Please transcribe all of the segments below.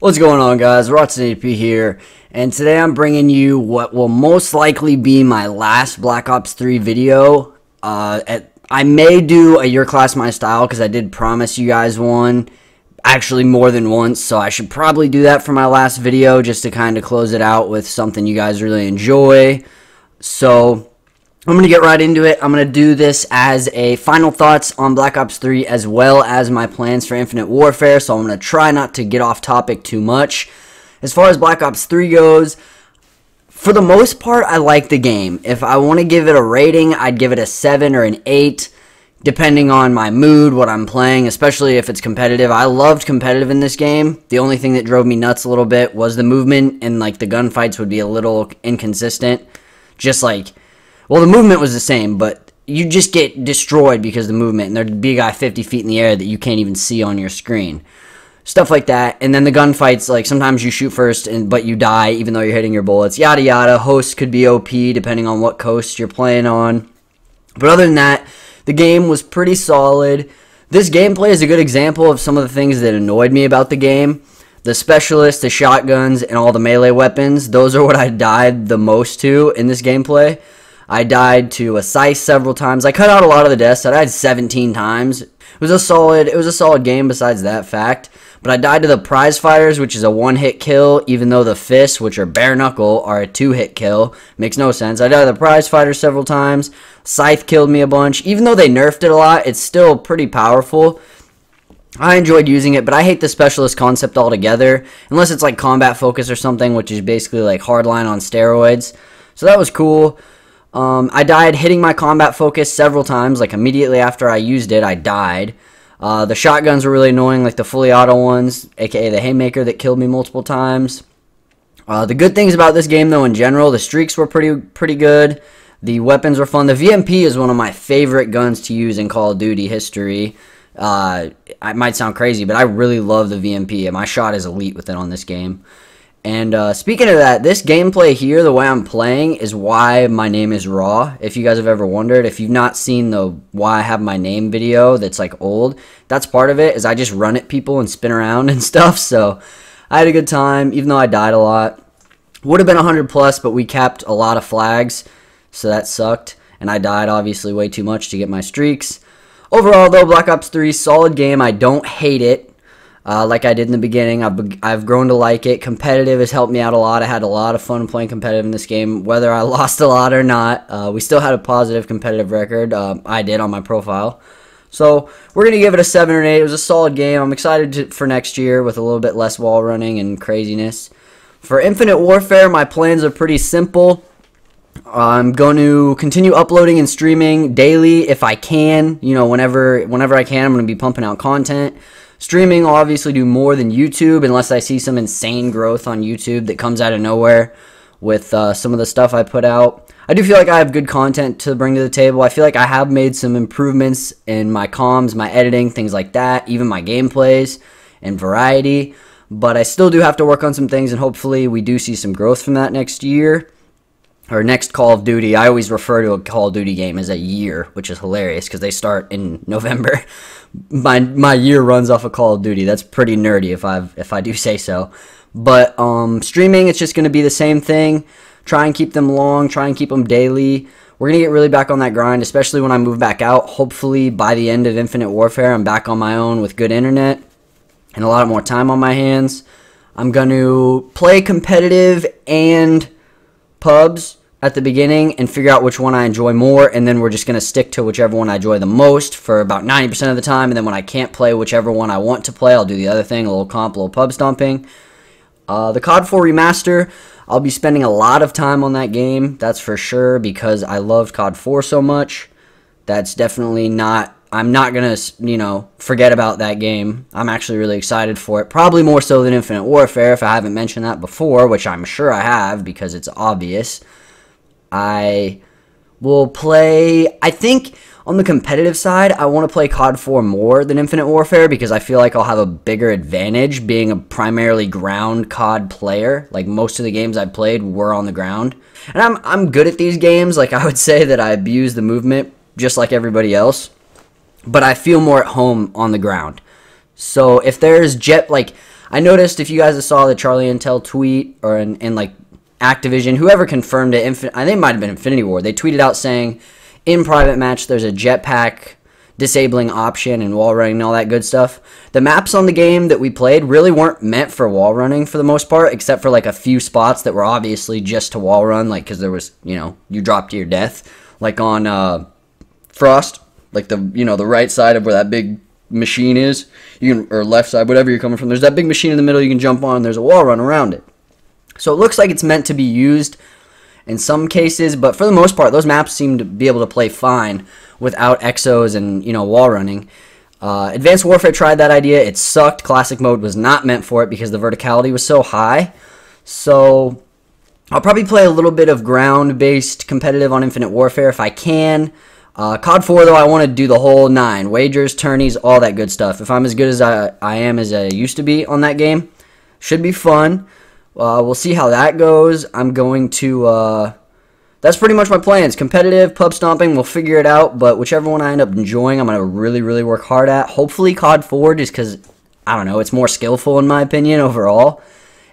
What's going on, guys? Raw1080p here, and today I'm bringing you what will most likely be my last Black Ops 3 video. I may do a Your Class My Style because I did promise you guys one, actually more than once, so I should probably do that for my last video just to kind of close it out with something you guys really enjoy. So I'm going to get right into it. I'm going to do this as a final thoughts on Black Ops 3 as well as my plans for Infinite Warfare, so I'm going to try not to get off topic too much. As far as Black Ops 3 goes, for the most part, I like the game. If I want to give it a rating, I'd give it a 7 or an 8, depending on my mood, what I'm playing, especially if it's competitive. I loved competitive in this game. The only thing that drove me nuts a little bit was the movement, and like the gunfights would be a little inconsistent. Just like... well, the movement was the same, but you just get destroyed because of the movement, and there'd be a guy 50 feet in the air that you can't even see on your screen. Stuff like that. And then the gunfights, like sometimes you shoot first, but you die even though you're hitting your bullets. Yada yada. Hosts could be OP depending on what coast you're playing on. But other than that, the game was pretty solid. This gameplay is a good example of some of the things that annoyed me about the game. The specialists, the shotguns, and all the melee weapons, those are what I died the most to in this gameplay. I died to a Scythe several times. I cut out a lot of the deaths. I died 17 times. It was a solid game besides that fact. But I died to the prize fighters, which is a one-hit kill, even though the fists, which are bare knuckle, are a two-hit kill. Makes no sense. I died to the prize fighters several times. Scythe killed me a bunch. Even though they nerfed it a lot, it's still pretty powerful. I enjoyed using it, but I hate the specialist concept altogether. Unless it's like combat focus or something, which is basically like hardline on steroids. So that was cool. I died hitting my combat focus several times. Like immediately after I used it, I died. The shotguns were really annoying, like the fully auto ones, aka the Haymaker that killed me multiple times. The good things about this game, though, in general, the streaks were pretty good. The weapons were fun. The VMP is one of my favorite guns to use in Call of Duty history. It might sound crazy, but I really love the VMP, and my shot is elite with it on this game. And speaking of that, this gameplay here, the way I'm playing, is why my name is Raw. If you guys have ever wondered, if you've not seen the why I have my name video that's like old, that's part of it, is I just run at people and spin around and stuff. So I had a good time, even though I died a lot. Would have been 100 plus, but we capped a lot of flags, so that sucked. And I died, obviously, way too much to get my streaks. Overall, though, Black Ops 3, solid game. I don't hate it. Like I did in the beginning, I've grown to like it. Competitive has helped me out a lot. I had a lot of fun playing competitive in this game, whether I lost a lot or not. We still had a positive competitive record. I did on my profile. So we're going to give it a 7 or an 8. It was a solid game. I'm excited for next year with a little bit less wall running and craziness. For Infinite Warfare, my plans are pretty simple. I'm going to continue uploading and streaming daily if I can. You know, whenever I can, I'm going to be pumping out content. Streaming will obviously do more than YouTube unless I see some insane growth on YouTube that comes out of nowhere with some of the stuff I put out. I do feel like I have good content to bring to the table. I feel like I have made some improvements in my comms, my editing, things like that, even my gameplays and variety. But I still do have to work on some things, and hopefully we do see some growth from that next year. Or next Call of Duty. I always refer to a Call of Duty game as a year, which is hilarious because they start in November. My year runs off of Call of Duty. That's pretty nerdy if I do say so. But streaming, it's just going to be the same thing. Try and keep them long. Try and keep them daily. We're going to get really back on that grind, especially when I move back out. Hopefully, by the end of Infinite Warfare, I'm back on my own with good internet and a lot more time on my hands. I'm going to play competitive and pubs at the beginning and figure out which one I enjoy more, and then we're just going to stick to whichever one I enjoy the most for about 90% of the time, and then when I can't play whichever one I want to play, I'll do the other thing, a little comp, a little pub stomping. The COD 4 Remaster, I'll be spending a lot of time on that game, that's for sure, because I loved COD 4 so much. That's definitely not... I'm not going to, you know, forget about that game. I'm actually really excited for it, probably more so than Infinite Warfare, if I haven't mentioned that before, which I'm sure I have because it's obvious. I will play, I think on the competitive side, I want to play COD 4 more than Infinite Warfare because I feel like I'll have a bigger advantage being a primarily ground COD player. Like most of the games I played were on the ground. And I'm good at these games. Like I would say that I abuse the movement just like everybody else, but I feel more at home on the ground. So if there's jet, like I noticed, if you guys saw the Charlie Intel tweet, or in like Activision, whoever confirmed it, I think it might have been Infinity War, they tweeted out saying, in private match, there's a jetpack disabling option and wall running and all that good stuff. The maps on the game that we played really weren't meant for wall running for the most part, except for like a few spots that were obviously just to wall run, like because there was, you know, you dropped to your death, like on Frost, like the, you know, the right side of where that big machine is, you can, or left side, whatever you're coming from. There's that big machine in the middle you can jump on. And there's a wall run around it, so it looks like it's meant to be used in some cases, but for the most part, those maps seem to be able to play fine without EXOs and, you know, wall running. Advanced Warfare tried that idea. It sucked. Classic mode was not meant for it because the verticality was so high. So I'll probably play a little bit of ground-based competitive on Infinite Warfare if I can. COD 4, though, I want to do the whole nine. Wagers, tourneys, all that good stuff. If I'm as good as I am as I used to be on that game, should be fun. We'll see how that goes. I'm going to... that's pretty much my plans. Competitive, pub stomping, we'll figure it out. But whichever one I end up enjoying, I'm going to really, really work hard at. Hopefully COD 4, just because, I don't know, it's more skillful in my opinion overall.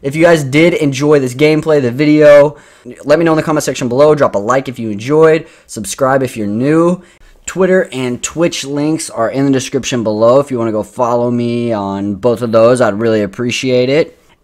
If you guys did enjoy this gameplay, the video, let me know in the comment section below. Drop a like if you enjoyed. Subscribe if you're new. Twitter and Twitch links are in the description below. If you want to go follow me on both of those, I'd really appreciate it.